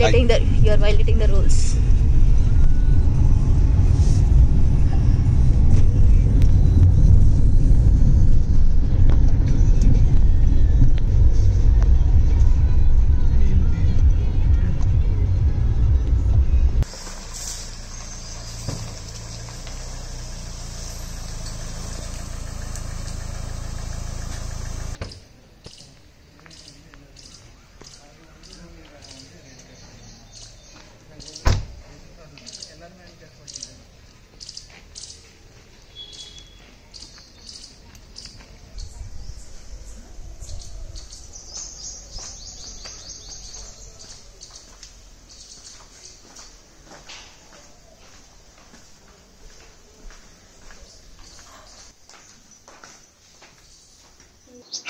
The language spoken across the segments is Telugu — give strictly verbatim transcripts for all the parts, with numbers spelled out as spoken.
violating the you are violating the rules.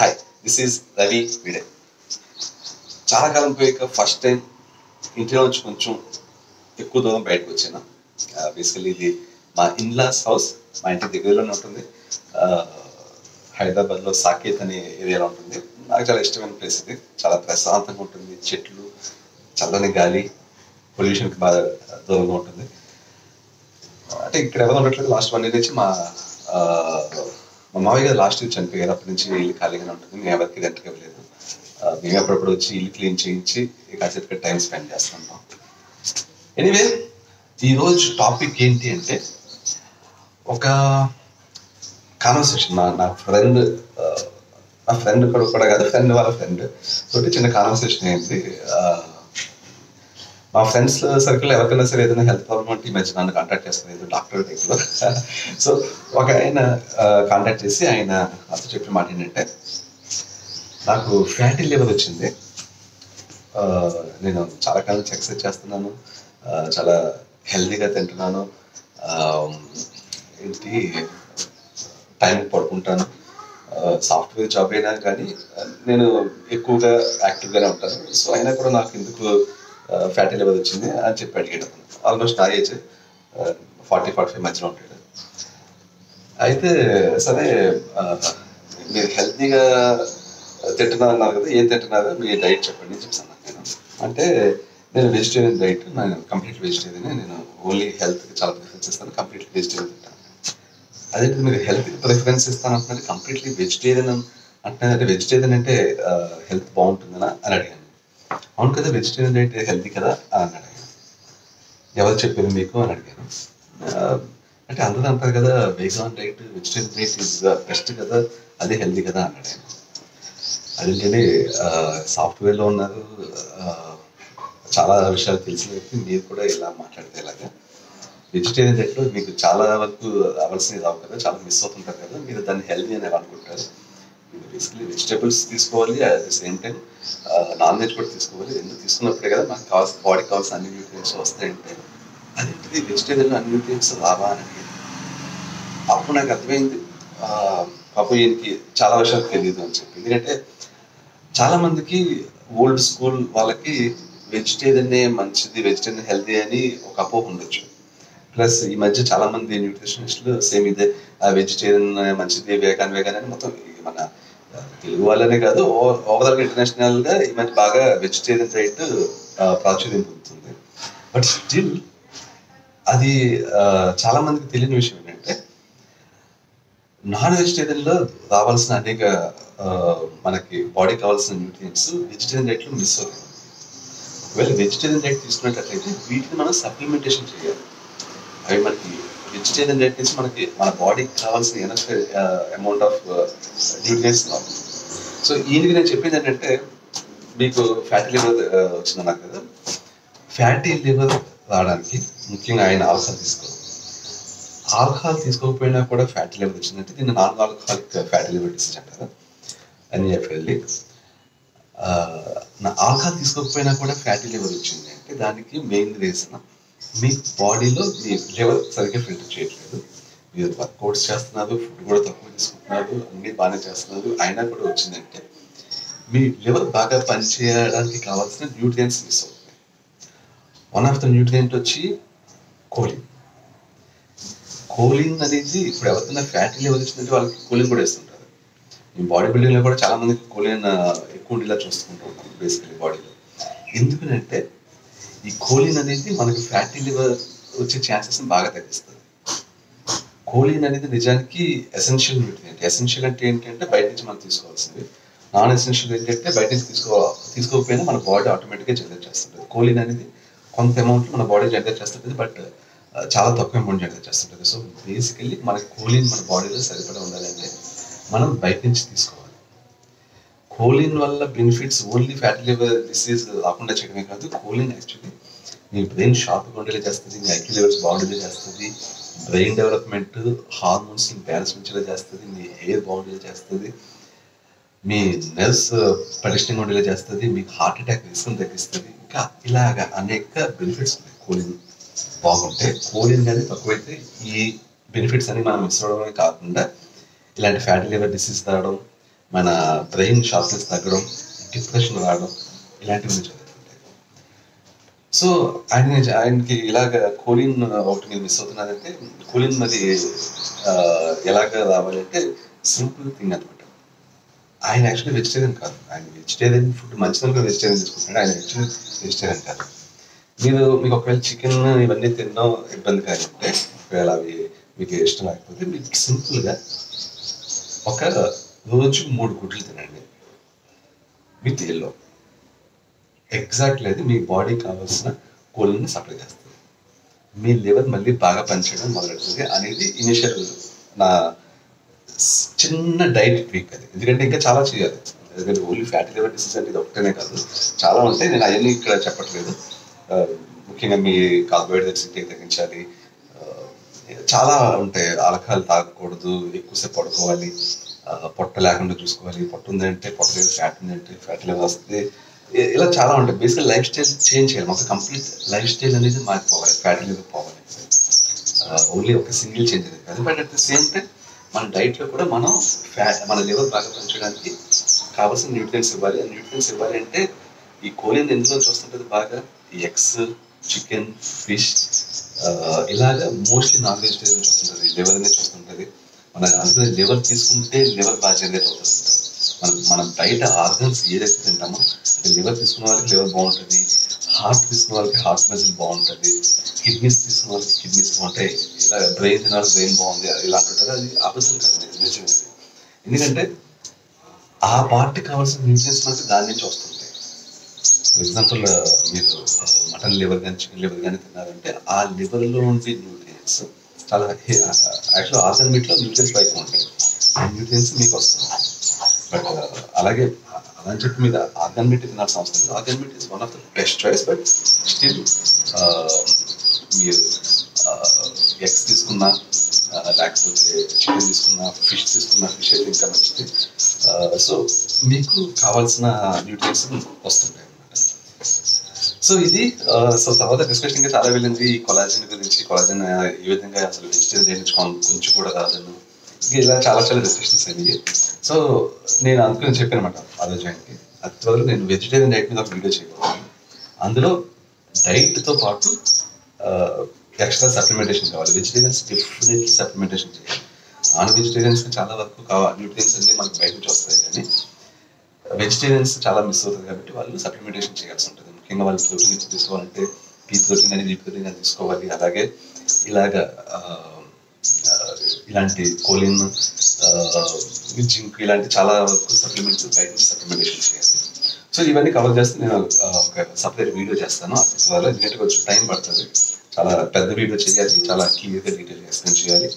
Hi, this is Ravi Viday. Chala kalam poyeka first time inter lunch koncham ekku dooram bayatku vachina. Basically the my in-laws house my inti degaralone untundi. Hyderabad lo Saket ane area lo untundi. Naaku chala ishtamaina place idi. Chala prasantanga untundi. Chetlu, chalani gaali, pollution ki baga dooram untundi. Ante ikkada evaru undatledu last one year nunchi ma మా మామయ్య గారు లాస్ట్ ఇయర్ చనిపోయారు. అప్పటి నుంచి ఇల్లు ఖాళీగానే ఉంటుంది. మేము ఎవరికి రెంట్కి ఇవ్వలేదు. మేము ఎప్పుడప్పుడు వచ్చి ఇల్లు క్లీన్ చేయించి కాసేపు టైం స్పెండ్ చేస్తుంటాం. ఎనీవే ఈరోజు టాపిక్ ఏంటి అంటే ఒక కాన్వర్సేషన్. నా నా ఫ్రెండ్ నా ఫ్రెండ్ కూడా కూడా కాదు ఫ్రెండ్ వాళ్ళ ఫ్రెండ్ తోటి చిన్న కాన్వర్సేషన్ అయింది. మా ఫ్రెండ్స్ సర్కిల్ ఎవరికైనా సరే ఏదైనా హెల్త్ ప్రాబ్లమ్ అంటే ఈ మధ్య నన్ను కాంటాక్ట్ చేస్తాను, ఏదో డాక్టర్ టైప్లో. సో ఒక ఆయన కాంటాక్ట్ చేసి ఆయన అసలు చెప్పిన మాట ఏంటంటే, నాకు ఫ్యాటీ లివర్ వచ్చింది, నేను చాలా కాలం ఎక్సర్సైజ్ చేస్తున్నాను, చాలా హెల్దీగా తింటున్నాను, ఏంటి టైం పడుకుంటాను, సాఫ్ట్వేర్ జాబ్ అయినా కానీ నేను ఎక్కువగా యాక్టివ్గానే ఉంటాను. సో అయినా కూడా నాకు ఎందుకు ఫ్యాటీ లివర్ వచ్చింది అని చెప్పి అడిగాడు. ఆల్మోస్ట్ నా ఏజ్ ఫార్టీ ఫార్టీ ఫైవ్ మధ్యలో ఉంటాడు. అయితే సరే మీరు హెల్తీగా తింటున్నారు అన్నారు కదా, ఏం తింటున్నారో మీ డైట్ చెప్పండి అని చెప్పాను నేను. అంటే నేను వెజిటేరియన్ డైట్, నేను కంప్లీట్ వెజిటేరియన్, నేను ఓన్లీ హెల్త్కి చాలా ప్రిఫరెన్స్ ఇస్తాను, కంప్లీట్లీ వెజిటేరియన్ తింటాను. అదే మీరు హెల్త్కి ప్రిఫరెన్స్ ఇస్తాను అంటున్నారు, కంప్లీట్లీ వెజిటేరియన్ అంటున్నారంటే వెజిటేరియన్ అంటే హెల్త్ బాగుంటుందనా అని అడిగాను. అవును కదా, వెజిటేరియన్ డైట్ హెల్తీ కదా అని అడిగాను. ఎవరు చెప్పారు మీకు అని అడిగాను. అంటే అందరూ అంటారు కదా vegan diet, vegetarian diet is best కదా, అది హెల్తీ కదా అని అడిగాను. అదేంటంటే సాఫ్ట్వేర్లో ఉన్నారు, చాలా విషయాలు తెలిసిన వ్యక్తి మీరు కూడా ఇలా మాట్లాడితే ఇలాగా వెజిటేరియన్ డైట్లో మీకు చాలా వరకు అవ్వాల్సినవి రావు కదా, చాలా మిస్ అవుతుంటారు కదా, మీరు దాన్ని హెల్తీ అని ఎలా అనుకుంటారు? బేసికలీ వెజిటేబుల్స్ తీసుకోవాలి, at the same time non veg కూడా తీసుకోవాలి, ఎందుకు తీసుకున్నప్పుడే కదా మనకు కావాల్సిన బాడీకి కావాల్సిన అన్ని న్యూట్రియంట్స్ వస్తాయంటే అదేంటిది వెజిటేరియన్ అన్ని న్యూట్రియంట్స్ రావా అని అడిగింది. అప్పుడు నాకు అర్థమైంది పాపం ఈయనకి చాలా విషయాలు తెలియదు అని చెప్పి. ఎందుకంటే చాలామందికి ఓల్డ్ స్కూల్ వాళ్ళకి వెజిటేరియన్నే మంచిది, వెజిటేరియన్ హెల్తీ అని ఒక అపోహ ఉండొచ్చు. ప్లస్ ఈ మధ్య చాలామంది న్యూట్రిషనిస్టులు సేమ్ ఇదే వెజిటేరియన్ మంచిది, వేగాన్ వేగాన్ అని మొత్తం మన తెలుగు వాళ్ళనే కాదు ఓవరాల్గా ఇంటర్నేషనల్గా ఈ మధ్య బాగా వెజిటేరియన్ డైట్ ప్రాచుర్యం పొందుతుంది. బట్ స్టిల్ అది చాలామందికి తెలియని విషయం ఏంటంటే నాన్ వెజిటేరియన్లో రావాల్సిన అనేక మనకి బాడీకి కావాల్సిన న్యూట్రియంట్స్ వెజిటేరియన్ డైట్లో మిస్ అవుతుంది. ఒకవేళ వెజిటేరియన్ డైట్ తీసుకున్నట్లయితే వీటిని మనం సప్లిమెంటేషన్ చేయాలి. అవి మనకి వెజిటేరియన్ డైట్ నుంచి మనకి మన బాడీకి కావాల్సిన ఎనఫ్ అమౌంట్ ఆఫ్ న్యూట్రియంట్స్ కావాలి. సో ఈయనకి నేను చెప్పేది ఏంటంటే మీకు ఫ్యాటీ లివర్ వచ్చిందన్నారు కదా, ఫ్యాటీ లివర్ రావడానికి ముఖ్యంగా ఆయన ఆల్కహాల్ తీసుకోవాలి. ఆల్కహాల్ తీసుకోకపోయినా కూడా ఫ్యాటీ లివర్ వచ్చిందంటే దీన్ని non alcoholic fatty liver disease అంటారు అని చెప్పి. ఆల్కహాల్ తీసుకోకపోయినా కూడా ఫ్యాటీ లివర్ వచ్చింది అంటే దానికి మెయిన్ రీజన్ మీ బాడీలో మీ లివర్ సరిగ్గా ఫిల్టర్ చేయట్లేదు. మీరు వర్కౌట్స్ చేస్తున్నారు, ఫుడ్ కూడా తక్కువ తీసుకుంటున్నారు, అన్నీ బాగానే చేస్తున్నారు, అయినా కూడా వచ్చిందంటే మీ లివర్ బాగా పనిచేయడానికి కావాల్సిన న్యూట్రియంట్స్ మిస్ అవుతుంది. వన్ ఆఫ్ ద న్యూట్రియంట్ వచ్చి కోలిన్. కోలిన్ అనేది ఇప్పుడు ఎవరికైనా ఫ్యాటీ లివర్ వచ్చిందంటే వాళ్ళకి కోలిన్ కూడా ఇస్తుంటారు. మీ బాడీ బిల్డింగ్లో కూడా చాలామందికి కోలిన్ ఎక్కువ ఉండేలా చూసుకుంటూ ఉంటాం బేసికలీ బాడీలో. ఎందుకంటే ఈ కోలిన్ అనేది మనకి ఫ్యాటీ లివర్ వచ్చే ఛాన్సెస్ బాగా తగ్గిస్తుంది. కోలిన్ అనేది నిజానికి ఎసెన్షియల్ న్యూట్రియంట్. ఎసెన్షియల్ అంటే ఏంటంటే బయట నుంచి మనం తీసుకోవాల్సింది. నాన్ ఎసెన్షియల్ ఏంటంటే బయట నుంచి తీసుకో తీసుకోకపోయినా మన బాడీ ఆటోమేటిక్గా జనరేట్ చేస్తుంటుంది. కోలిన్ అనేది కొంత అమౌంట్లో మన బాడీ జనరేట్ చేస్తుంటుంది, బట్ చాలా తక్కువ అమౌంట్ జనరేట్ చేస్తుంటుంది. సో బేసికల్లీ మనకి కోలిన్ మన బాడీలో సరిపడా ఉండాలంటే మనం బయట నుంచి తీసుకోవాలి. కోలిన్ వల్ల benefits only fatty liver disease రాకుండా చేయడమే కాదు, కోలిన్ యాక్చువల్లీ మీ బ్రెయిన్ షార్ప్గా ఉండేలా చేస్తుంది, మీ ఐక్యూ లెవెల్స్ బాగుండేలా చేస్తుంది, బ్రెయిన్ డెవలప్మెంట్ హార్మోన్స్ని బ్యాలెన్స్ ఉంచేలా చేస్తుంది, మీ హెయిర్ బాగుండేలా చేస్తుంది, మీ నర్వ్స్ పటిష్టంగా ఉండేలా చేస్తుంది, మీకు హార్ట్ అటాక్ రిస్క్ని తగ్గిస్తుంది. ఇంకా ఇలాగా అనేక బెనిఫిట్స్ ఉన్నాయి కోలిన్ బాగుంటే. కోలిన్ అనేది తక్కువైతే ఈ బెనిఫిట్స్ అన్ని మనం మిస్ అవడమే కాకుండా ఇలాంటి ఫ్యాటీ లివర్ డిసీజ్ రావడం, మన బ్రెయిన్ షార్ప్నెస్ తగ్గడం, డిప్రెషన్ రావడం ఇలాంటివి జరుగుతుంటాయి. సో ఆయన ఆయనకి ఇలాగ కోలిన్ ఒకటి మీరు మిస్ అవుతున్నారంటే, కోలిన్ మరి ఎలాగ రావాలంటే సింపుల్ థింగ్ అనమాట. ఆయన యాక్చువల్లీ వెజిటేరియన్ కాదు, ఆయన వెజిటేరియన్ ఫుడ్ మంచిగా వెజిటేరియన్ తీసుకుంటున్నాడు, ఆయన యాక్చువల్లీ వెజిటేరియన్ కాదు. మీరు మీకు ఒకవేళ చికెన్ ఇవన్నీ తినడం ఇబ్బంది కాకుంటే, ఒకవేళ అవి మీకు ఇష్టం లేకపోతే మీకు సింపుల్గా ఒక రోజు మూడు గుడ్లు తినండి విత్ ఎల్లో. ఎగ్జాక్ట్లీ అది మీ బాడీకి కావాల్సిన కోలిన్ని సప్లై చేస్తుంది, మీ లివర్ మళ్ళీ బాగా పనిచేయడం మొదలెడుతుంది అనేది ఇనిషియల్ నా చిన్న డైట్ ట్వీక్ అది. ఎందుకంటే ఇంకా చాలా చేయాలి, ఎందుకంటే ఓన్లీ ఫ్యాటీ లివర్ డిసీజ్ అనేది ఒకటేనే కాదు, చాలా ఉంటాయి. నేను అవన్నీ ఇక్కడ చెప్పట్లేదు. ముఖ్యంగా మీ కార్బోహైడ్రేట్స్ ఇంటికి తగ్గించాలి, చాలా ఉంటాయి. ఆల్కహాల్ తాగకూడదు, ఎక్కువసేపు పడుకోవాలి, పొట్ట లేకుండా చూసుకోవాలి, పొట్ట ఉందంటే పొట్ట లేదు, ఫ్యాట్ ఉందంటే ఫ్యాట్ లెవెల్ వస్తుంది, ఇలా చాలా ఉంటాయి. బేసిక్ లైఫ్ స్టైల్ చేంజ్ చేయాలి, మొత్తం కంప్లీట్ లైఫ్ స్టైల్ అనేది మారిపోవాలి, ఫ్యాట్ లెవెల్ పోవాలి. ఓన్లీ ఒక సింగిల్ చేంజ్ అనేది కాదు, but at the same time మన డైట్లో కూడా మనం ఫ్యాట్ మన లెవెల్ బాగా పెంచడానికి కావాల్సిన న్యూట్రియన్స్ ఇవ్వాలి. న్యూట్రియన్స్ ఇవ్వాలి అంటే ఈ కోలిన్ ఎందులో చూస్తుంటుంది బాగా, ఎగ్స్, చికెన్, ఫిష్ ఇలాగా మోస్ట్లీ నాన్ వెజిటేరియన్ చూస్తుంటుంది, లెవెల్ అనేది చూస్తుంటుంది. మన అందులో లివర్ తీసుకుంటే లివర్ బాగా జనరేట్ అవుతుంది. మనం మనం బయట ఆర్గన్స్ ఏదైతే తింటామో అంటే లివర్ తీసుకున్న వాళ్ళకి లివర్ బాగుంటుంది, హార్ట్ తీసుకున్న వాళ్ళకి హార్ట్ మజిల్ బాగుంటుంది, కిడ్నీస్ తీసుకున్న వాళ్ళకి కిడ్నీస్ బాగుంటాయి, ఇలా బ్రెయిన్ తిన వాళ్ళకి బ్రెయిన్ బాగుంది, ఇలా అంటుంటారు. అది అబద్ధం కాదు, నిజమే. ఎందుకంటే ఆ పార్టీ కావాల్సిన న్యూట్రియన్స్ మనకి దాని నుంచి వస్తుంది. ఫర్ ఎగ్జాంపుల్ మీరు మటన్ లివర్ కానీ చికెన్ లివర్ కానీ తిన్నారంటే ఆ లివర్లో ఉండే న్యూట్రియన్స్ చాలా యాక్చువల్ ఆర్గన్ మీట్లో న్యూట్రియన్స్ పైకి ఉంటాయి, ఆ న్యూట్రియన్స్ మీకు వస్తుంది. బట్ అలాగే అలా అని చెప్పి మీరు ఆర్గన్ మీట్ తినాల్సిన అవసరం లేదు. Organ meat is one of the best choice, but still మీరు ఎగ్స్ తీసుకున్నా, లేకపోతే చికెన్ తీసుకున్నా, ఫిష్ తీసుకున్నా, ఫిష్ అయితే ఇంకా మంచిది. సో మీకు కావాల్సిన న్యూట్రియన్స్ వస్తుంటాయి అన్నమాట. సో ఇది సో తర్వాత డిస్కషన్ ఇంకా చాలా వెళ్ళింది ఈ కొలాజిన్ గురించి, కొలాజిన్ ఈ విధంగా అసలు వెజిటేరియన్ చేయించుకోవడం కొంచెం కూడా రాదను, ఇంకా ఇలా చాలా చాలా డిస్కషన్స్ అయ్యి. సో నేను అందుకని చెప్పాను అనమాట ఆ రోజు ఆయనకి, అందువల్ల నేను వెజిటేరియన్ డైట్ మీద ఒక వీడియో చేయబోతున్నాను. అందులో డైట్తో పాటు ఎక్స్ట్రా సప్లిమెంటేషన్ కావాలి. వెజిటేరియన్స్ డెఫినెట్లీ సప్లిమెంటేషన్ చేయాలి. నాన్ వెజిటేరియన్స్కి చాలా వరకు కావాలి న్యూట్రియన్స్ అన్ని మనకు బయట నుంచి వస్తాయి, కానీ వెజిటేరియన్స్ చాలా మిస్ అవుతుంది కాబట్టి వాళ్ళు సప్లిమెంటేషన్ చేయాల్సి ఉంటుంది. ముఖ్యంగా వాళ్ళు ప్రోటీన్ ఇచ్చి తీసుకోవాలంటే పీ ప్రోటీన్ అని, ఈ ప్రోటీన్ అని తీసుకోవాలి. అలాగే ఇలాగ ఇలాంటి కోలిన్, జింక్ ఇలాంటి చాలా వరకు సప్లిమెంట్స్ బయట నుంచి సప్లిమెంటేషన్ చేయాలి. సో ఇవన్నీ కవర్ చేస్తే నేను ఒక సపరేట్ వీడియో చేస్తాను. అందువల్ల ఎందుకంటే కొంచెం టైం పడుతుంది, చాలా పెద్ద వీడియో చేయాలి, చాలా క్లియర్గా డీటెయిల్గా ఎక్స్ప్లెయిన్ చేయాలి,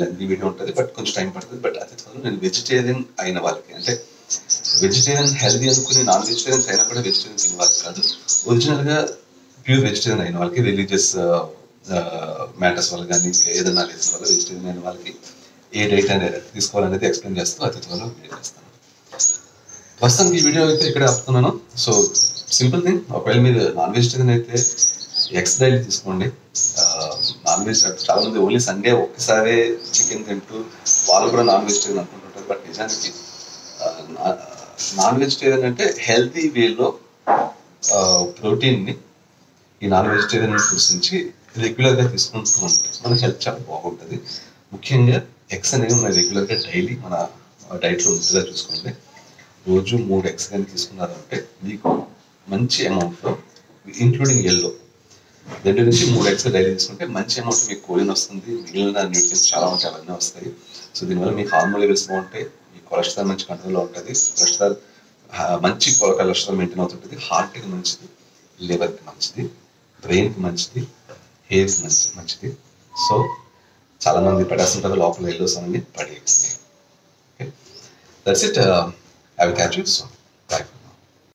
లెంతీ వీడియో ఉంటుంది, బట్ కొంచెం టైం పడుతుంది. బట్ అతి త్వరలో నేను వెజిటేరియన్ అయిన వాళ్ళకి, అంటే వెజిటేరియన్ హెల్దీ అనుకుని నాన్ వెజిటేరియన్స్ అయినా కూడా వెజిటేరియన్ తిన వాళ్ళకి కాదు, ఒరిజినల్గా ప్యూర్ వెజిటేరియన్ అయిన వాళ్ళకి, రిలీజియస్ మ్యాటర్స్ వల్ల కానీ ఇంకా ఏదైనా రీజన్ వల్ల వెజిటేరియన్ అయిన వాళ్ళకి ఏ డైట్ అనేది తీసుకోవాలనేది ఎక్స్ప్లెయిన్ చేస్తూ అతి త్వరలో వీడియో చేస్తాను. ప్రస్తుతం ఈ వీడియో అయితే ఇక్కడ ఆపుతున్నాను. సో సింపుల్ థింగ్, ఒకవేళ మీరు నాన్ వెజిటేరియన్ అయితే ఎగ్స్ డైట్ తీసుకోండి. నాన్ వెజ్ చాలామంది ఓన్లీ సండే ఒక్కసారి చికెన్ తింటూ వాళ్ళు కూడా నాన్ వెజిటేరియన్ అనుకుంటుంటారు, బట్ నిజానికి నాన్ వెజిటేరియన్ అంటే హెల్తీ వేలో ప్రోటీన్ని ఈ నాన్ వెజిటేరియన్ ఫుడ్స్ నుంచి రెగ్యులర్గా తీసుకుంటూ ఉంటాయి, మన హెల్త్ చాలా బాగుంటుంది. ముఖ్యంగా ఎగ్స్ అనేవి మనం రెగ్యులర్గా డైలీ మన డైట్లో ఉండేలా చూసుకోండి. రోజు మూడు ఎగ్స్ కానీ తీసుకున్నారంటే మీకు మంచి అమౌంట్లో including yellow. Then you see more extra dialysis. Okay, much amount of choline is there. Mineral and nutrients are much available. So then we have hormone levels more. Cholesterol much control over that. Cholesterol much cholesterol maintain out that. Heart is much. Liver is much. Brain is much. Hair is much. So చాలా మంది పడాల్సిన లోపల ఎల్లోస్ అనేది పడేస్తుంది. That's it. Uh, I will catch you soon.